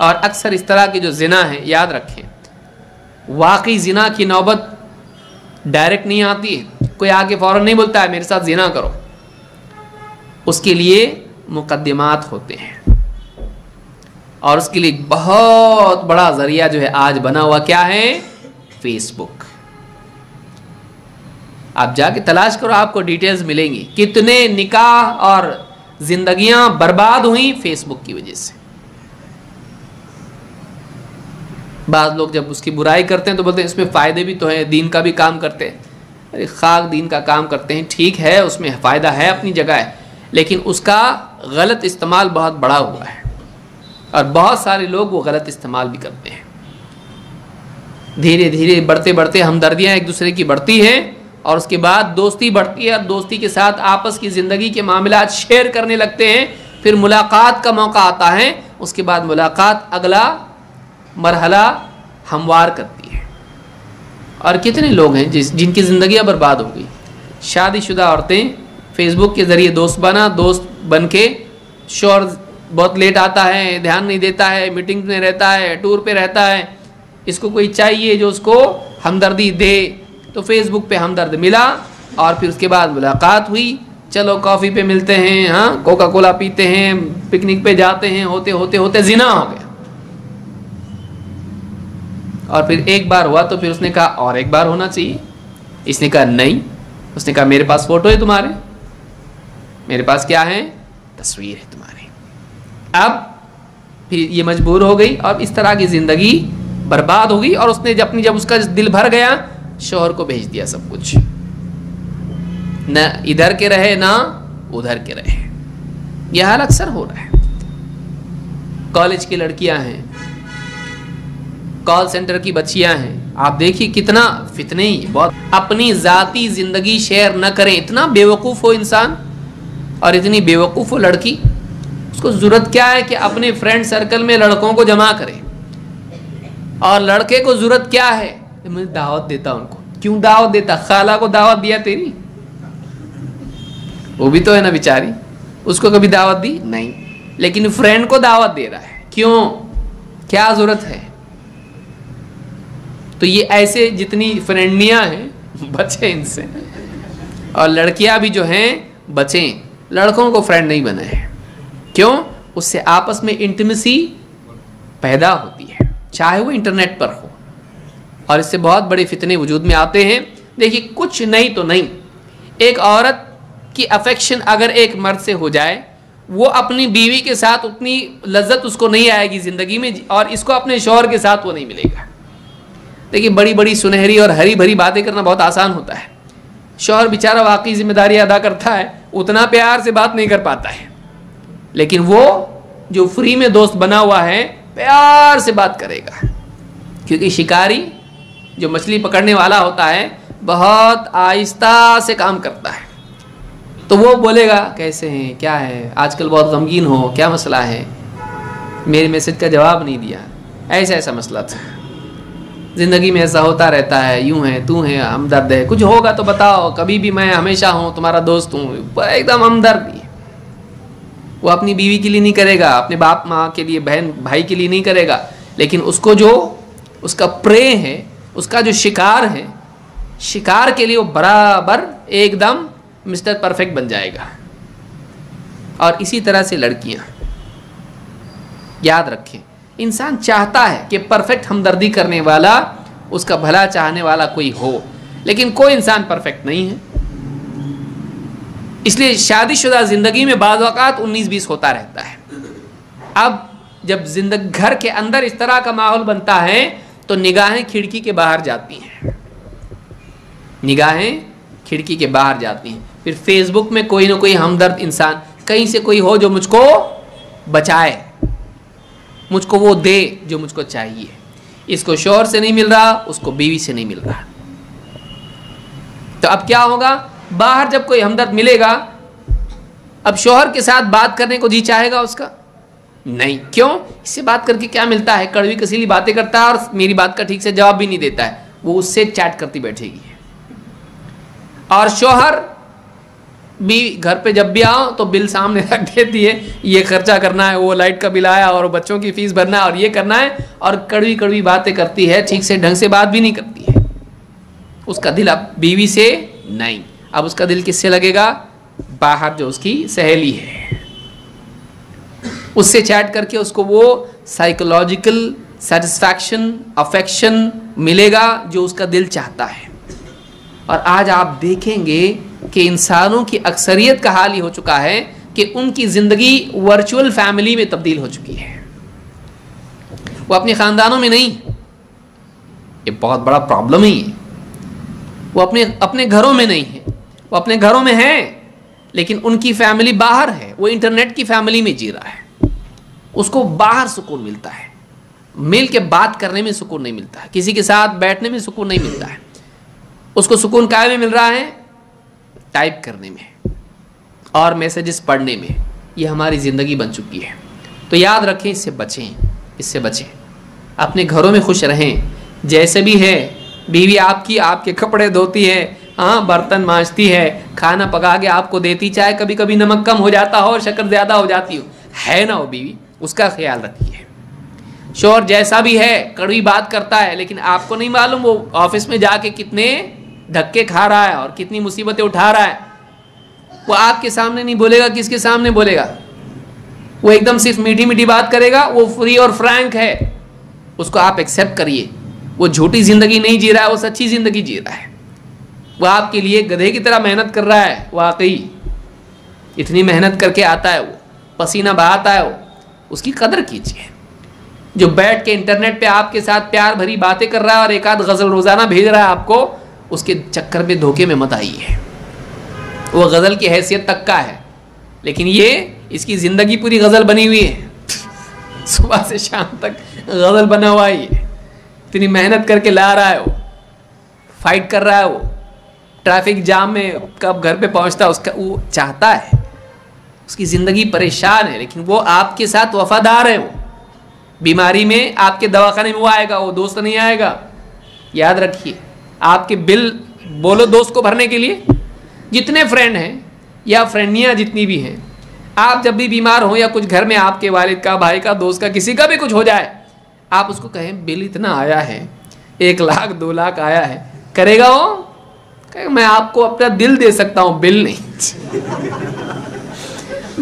और अक्सर इस तरह की जो ज़िना है, याद रखें वाकई ज़िना की नौबत डायरेक्ट नहीं आती है, कोई आके फ़ौरन नहीं बोलता है मेरे साथ ज़िना करो, उसके लिए मुकदमात होते हैं और उसके लिए बहुत बड़ा ज़रिया जो है आज बना हुआ क्या है, फेसबुक। आप जाके तलाश करो आपको डिटेल्स मिलेंगी, कितने निकाह और जिंदगियां बर्बाद हुई फेसबुक की वजह से। बाद लोग जब उसकी बुराई करते हैं तो बोलते हैं इसमें फ़ायदे भी तो हैं, दीन का भी काम करते हैं। अरे खाक दीन का काम करते हैं, ठीक है उसमें फ़ायदा है अपनी जगह है, लेकिन उसका गलत इस्तेमाल बहुत बड़ा हुआ है और बहुत सारे लोग वो गलत इस्तेमाल भी करते हैं। धीरे धीरे बढ़ते बढ़ते हमदर्दियाँ एक दूसरे की बढ़ती हैं और उसके बाद दोस्ती बढ़ती है और दोस्ती के साथ आपस की ज़िंदगी के मामला शेयर करने लगते हैं। फिर मुलाकात का मौका आता है, उसके बाद मुलाकात अगला मरहला हमवार करती है। और कितने लोग हैं जिनकी ज़िंदगियाँ बर्बाद हो गई। शादीशुदा औरतें फेसबुक के ज़रिए दोस्त बन के शोहर बहुत लेट आता है, ध्यान नहीं देता है, मीटिंग में रहता है, टूर पे रहता है, इसको कोई चाहिए जो उसको हमदर्दी दे, तो फेसबुक पे हमदर्द मिला और फिर उसके बाद मुलाकात हुई, चलो कॉफ़ी पे मिलते हैं, हाँ कोका कोला पीते हैं, पिकनिक पे जाते हैं, होते होते होते जिना हो गया। और फिर एक बार हुआ तो फिर उसने कहा और एक बार होना चाहिए, इसने कहा नहीं, उसने कहा मेरे पास फ़ोटो है तुम्हारे, मेरे पास क्या है तस्वीर है तुम्हारी। अब फिर ये मजबूर हो गई और इस तरह की ज़िंदगी बर्बाद हो गई। और उसने जब उसका दिल भर गया शोहर को भेज दिया सब कुछ, ना इधर के रहे ना उधर के रहे। यह हाल अक्सर हो रहा है। कॉलेज की लड़कियां हैं, कॉल सेंटर की बच्चियां हैं, आप देखिए कितना फितने ही बहुत। अपनी ज़ाती ज़िंदगी शेयर न करें, इतना बेवकूफ़ हो इंसान और इतनी बेवकूफ़ हो लड़की। उसको ज़रूरत क्या है कि अपने फ्रेंड सर्कल में लड़कों को जमा करे, और लड़के को ज़रूरत क्या है मैं दावत देता उनको, क्यों दावत देता, खाला को दावत दिया तेरी, वो भी तो है ना बेचारी, उसको कभी दावत दी नहीं, लेकिन फ्रेंड को दावत दे रहा है क्यों, क्या ज़रूरत है। तो ये ऐसे जितनी फ्रेंडियाँ हैं बचें इनसे, और लड़कियाँ भी जो हैं बचें, लड़कों को फ्रेंड नहीं बनाए, क्यों, उससे आपस में इंटिमेसी पैदा होती है चाहे वो इंटरनेट पर हो, और इससे बहुत बड़े फितने वजूद में आते हैं। देखिए कुछ नहीं तो नहीं, एक औरत की अफेक्शन अगर एक मर्द से हो जाए वो अपनी बीवी के साथ उतनी लज्जत उसको नहीं आएगी ज़िंदगी में, और इसको अपने शौहर के साथ वो नहीं मिलेगा। देखिए बड़ी बड़ी सुनहरी और हरी भरी बातें करना बहुत आसान होता है, शौहर बेचारा वाकई जिम्मेदारी अदा करता है, उतना प्यार से बात नहीं कर पाता है, लेकिन वो जो फ्री में दोस्त बना हुआ है प्यार से बात करेगा, क्योंकि शिकारी जो मछली पकड़ने वाला होता है बहुत आहिस्ता से काम करता है। तो वो बोलेगा कैसे हैं, क्या है, आजकल बहुत गमगीन हो, क्या मसला है, मेरे मैसेज का जवाब नहीं दिया, ऐसा ऐसा मसला था, ज़िंदगी में ऐसा होता रहता है, यूँ है तू है, हमदर्द है, कुछ होगा तो बताओ, कभी भी मैं हमेशा हूँ तुम्हारा दोस्त हूँ, एकदम हमदर्दी। वो अपनी बीवी के लिए नहीं करेगा, अपने बाप माँ के लिए, बहन भाई के लिए नहीं करेगा, लेकिन उसको जो उसका प्रे है, उसका जो शिकार है, शिकार के लिए वो बराबर एकदम मिस्टर परफेक्ट बन जाएगा। और इसी तरह से लड़कियाँ, याद रखें इंसान चाहता है कि परफेक्ट हमदर्दी करने वाला, उसका भला चाहने वाला कोई हो, लेकिन कोई इंसान परफेक्ट नहीं है। इसलिए शादीशुदा ज़िंदगी में बाज़ औक़ात 19-20 होता रहता है। अब जब जिंदगी घर के अंदर इस तरह का माहौल बनता है तो निगाहें खिड़की के बाहर जाती हैं, निगाहें खिड़की के बाहर जाती हैं। फिर फेसबुक में कोई ना कोई हमदर्द इंसान, कहीं से कोई हो जो मुझको बचाए, मुझको वो दे जो मुझको चाहिए, इसको शोहर से नहीं मिल रहा, उसको बीवी से नहीं मिल रहा। तो अब क्या होगा, बाहर जब कोई हमदर्द मिलेगा अब शोहर के साथ बात करने को जी चाहेगा उसका नहीं, क्यों, इससे बात करके क्या मिलता है, कड़वी कसीली बातें करता है और मेरी बात का ठीक से जवाब भी नहीं देता है, वो उससे चैट करती बैठेगी। और शोहर भी घर पे जब भी आओ तो बिल सामने रख देती है, ये खर्चा करना है, वो लाइट का बिल आया और बच्चों की फीस भरना है और ये करना है, और कड़वी कड़वी बातें करती है, ठीक से ढंग से बात भी नहीं करती है। उसका दिल अब बीवी से नहीं, अब उसका दिल किससे लगेगा? बाहर जो उसकी सहेली है उससे चैट करके उसको वो साइकोलॉजिकल सेटिस्फैक्शन, अफेक्शन मिलेगा जो उसका दिल चाहता है। और आज आप देखेंगे कि इंसानों की अक्सरियत का हाल ही हो चुका है कि उनकी ज़िंदगी वर्चुअल फैमिली में तब्दील हो चुकी है, वो अपने ख़ानदानों में नहीं। ये बहुत बड़ा प्रॉब्लम ही है। वो अपने घरों में नहीं है, वो अपने घरों में हैं लेकिन उनकी फैमिली बाहर है, वो इंटरनेट की फैमिली में जी रहा है। उसको बाहर सुकून मिलता है, मिल के बात करने में सुकून नहीं मिलता है, किसी के साथ बैठने में सुकून नहीं मिलता है। उसको सुकून काहे में मिल रहा है? टाइप करने में और मैसेजेस पढ़ने में। ये हमारी ज़िंदगी बन चुकी है। तो याद रखें, इससे बचें, इससे बचें, अपने घरों में खुश रहें। जैसे भी है, बीवी आपकी आपके कपड़े धोती है, हाँ, बर्तन मांजती है, खाना पका के आपको देती, चाहे कभी कभी नमक कम हो जाता हो और शक्कर ज़्यादा हो जाती हो, है ना, वो बीवी, उसका ख्याल रखिए। शोहर जैसा भी है, कड़वी बात करता है, लेकिन आपको नहीं मालूम वो ऑफिस में जाके कितने धक्के खा रहा है और कितनी मुसीबतें उठा रहा है। वो आपके सामने नहीं बोलेगा, किसके सामने बोलेगा? वो एकदम सिर्फ मीठी मीठी बात करेगा, वो फ्री और फ्रैंक है, उसको आप एक्सेप्ट करिए। वो झूठी ज़िंदगी नहीं जी रहा है, वो सच्ची ज़िंदगी जी रहा है। वो आपके लिए गधे की तरह मेहनत कर रहा है, वाकई इतनी मेहनत करके आता है, वो पसीना बहाता है, वो उसकी कदर कीजिए। जो बैठ के इंटरनेट पे आपके साथ प्यार भरी बातें कर रहा है और एक आध गज़ल रोज़ाना भेज रहा है आपको, उसके चक्कर में धोखे में मत आइए। वो गज़ल की हैसियत तक का है लेकिन ये इसकी ज़िंदगी पूरी गज़ल बनी हुई है, सुबह से शाम तक गज़ल बना हुआ ही है। इतनी मेहनत करके ला रहा है, वो फाइट कर रहा है, वो ट्रैफिक जाम में कब घर पे पहुंचता है, उसका वो चाहता है, उसकी ज़िंदगी परेशान है, लेकिन वो आपके साथ वफादार है। वो बीमारी में आपके दवाखाने में वो आएगा, वो दोस्त नहीं आएगा। याद रखिए, आपके बिल बोलो दोस्त को भरने के लिए, जितने फ्रेंड हैं या फ्रेंडियाँ जितनी भी हैं, आप जब भी बीमार हो या कुछ घर में आपके वालिद का, भाई का, दोस्त का, किसी का भी कुछ हो जाए, आप उसको कहें बिल इतना आया है, 1 लाख 2 लाख आया है, करेगा वो? कहेगा मैं आपको अपना दिल दे सकता हूँ, बिल नहीं।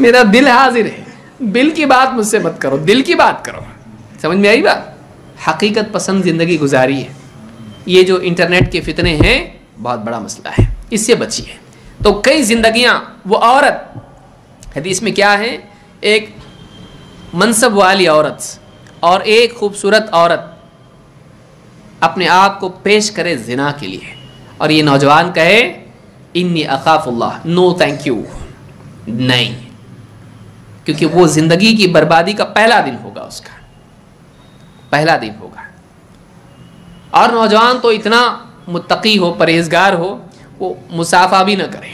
मेरा दिल हाजिर है, बिल की बात मुझसे मत करो, दिल की बात करो। समझ में आई बात? हकीकत पसंद ज़िंदगी गुजारी है। ये जो इंटरनेट के फितने हैं बहुत बड़ा मसला है, इससे बचिए। तो कई जिंदगियाँ वो औरत, हदीस में क्या है, एक मनसब वाली औरत और एक खूबसूरत औरत अपने आप को पेश करे जिना के लिए, और ये नौजवान कहे इन्नी अखाफुल्लाह, नो थैंक यू, नहीं, क्योंकि वो ज़िंदगी की बर्बादी का पहला दिन होगा, उसका पहला दिन होगा। और नौजवान तो इतना मुत्तकी हो, परहेजगार हो, वो मुसाफा भी ना करे।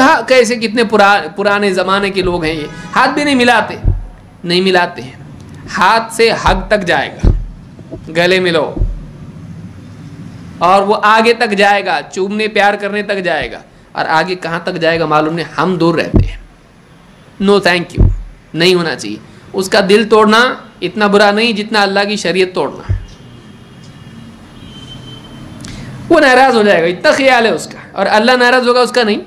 हाँ, कैसे कितने पुराने ज़माने के लोग हैं ये, हाथ भी नहीं मिलाते, नहीं मिलाते हैं, हाथ से हक तक जाएगा, गले मिलो, और वो आगे तक जाएगा, चूमने प्यार करने तक जाएगा, और आगे कहाँ तक जाएगा मालूम नहीं, हम दूर रहते हैं। नो थैंक यू नहीं होना चाहिए। उसका दिल तोड़ना इतना बुरा नहीं जितना अल्लाह की शरीयत तोड़ना। वो नाराज़ हो जाएगा, इतना ख्याल है उसका, और अल्लाह नाराज़ होगा उसका नहीं,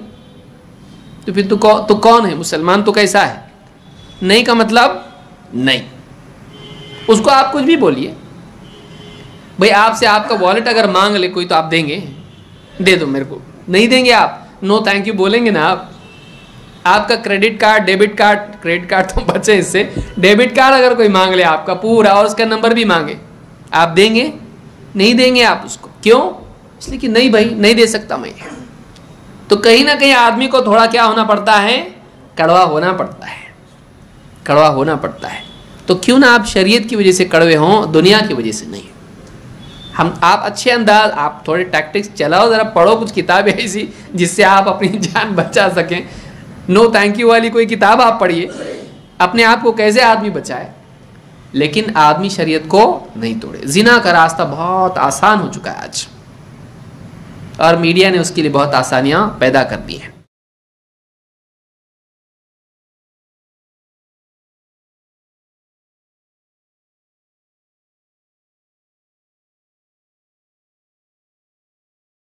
तो फिर तू कौन है? मुसलमान तो कैसा है? नहीं का मतलब नहीं। उसको आप कुछ भी बोलिए, भाई आपसे आपका वॉलेट अगर मांग ले कोई तो आप देंगे? दे दो मेरे को, नहीं देंगे आप, नो थैंक यू बोलेंगे ना आप। आपका credit card, debit card, credit card तो बचे इससे, डेबिट कार्ड अगर कोई मांग ले आपका पूरा और उसका नंबर भी मांगे, आप देंगे? नहीं देंगे आप उसको। क्यों? इसलिए कि नहीं भाई नहीं दे सकता मैं। तो कहीं ना कहीं आदमी को थोड़ा क्या होना पड़ता है, कड़वा होना पड़ता है, कड़वा होना पड़ता है। तो क्यों ना आप शरीयत की वजह से कड़वे हों, दुनिया की वजह से नहीं। हम आप अच्छे अंदाज, आप थोड़े टैक्टिक्स चलाओ, ज़रा पढ़ो कुछ किताबें ऐसी जिससे आप अपनी जान बचा सकें। नो थैंक यू वाली कोई किताब आप पढ़िए, अपने आप को कैसे आदमी बचाए, लेकिन आदमी शरीयत को नहीं तोड़े। जिना का रास्ता बहुत आसान हो चुका है आज, और मीडिया ने उसके लिए बहुत आसानियाँ पैदा कर दी हैं।